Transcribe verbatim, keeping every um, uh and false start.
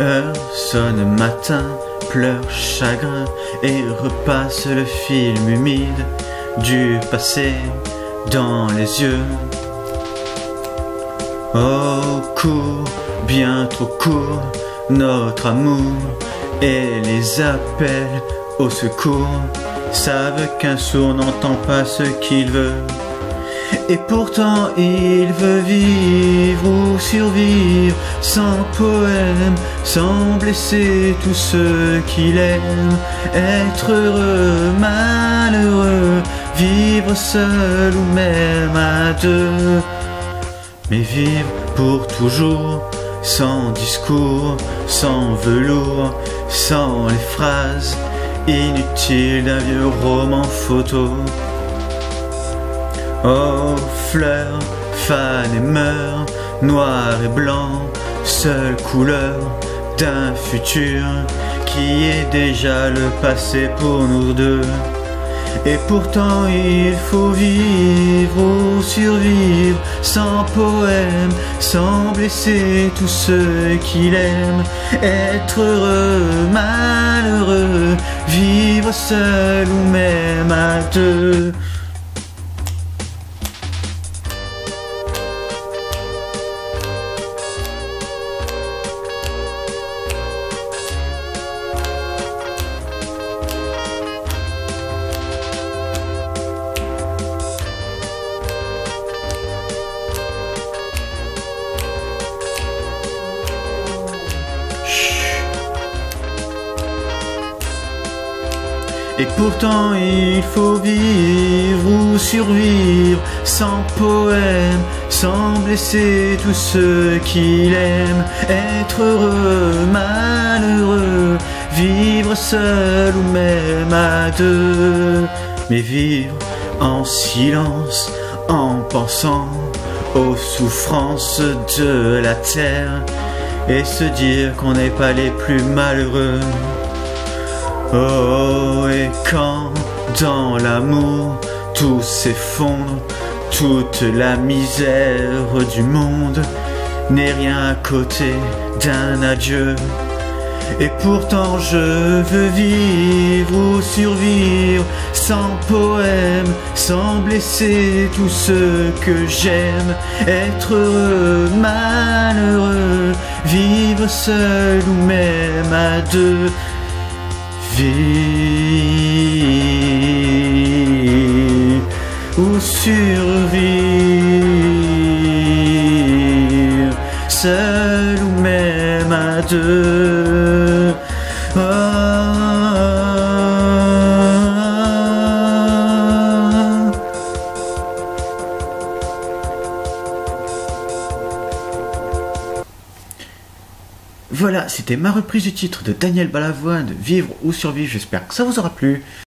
Heure sonne matin, pleure chagrin et repasse le film humide du passé dans les yeux. Oh, court, bien trop court, notre amour et les appels au secours savent qu'un sourd n'entend pas ce qu'il veut. Et pourtant il veut vivre ou survivre, sans poème, sans blesser tous ceux qu'il aime. Être heureux, malheureux, vivre seul ou même à deux. Mais vivre pour toujours, sans discours, sans velours, sans les phrases inutiles d'un vieux roman photo. Oh, fleur, fane et meurt, noir et blanc, seule couleur d'un futur qui est déjà le passé pour nous deux. Et pourtant il faut vivre ou survivre, sans poème, sans blesser tous ceux qu'il aime. Être heureux, malheureux, vivre seul ou même à deux. Et pourtant il faut vivre ou survivre, sans poème, sans blesser tous ceux qu'il aime. Être heureux, malheureux, vivre seul ou même à deux. Mais vivre en silence, en pensant aux souffrances de la terre, et se dire qu'on n'est pas les plus malheureux. Oh, et quand dans l'amour tout s'effondre, toute la misère du monde n'est rien à côté d'un adieu. Et pourtant je veux vivre ou survivre, sans poème, sans blesser tous ceux que j'aime. Être heureux, malheureux, vivre seul ou même à deux. Vivre ou survivre, seul ou même à deux. Oh, oh, oh. Voilà, c'était ma reprise du titre de Daniel Balavoine de Vivre ou Survivre, j'espère que ça vous aura plu.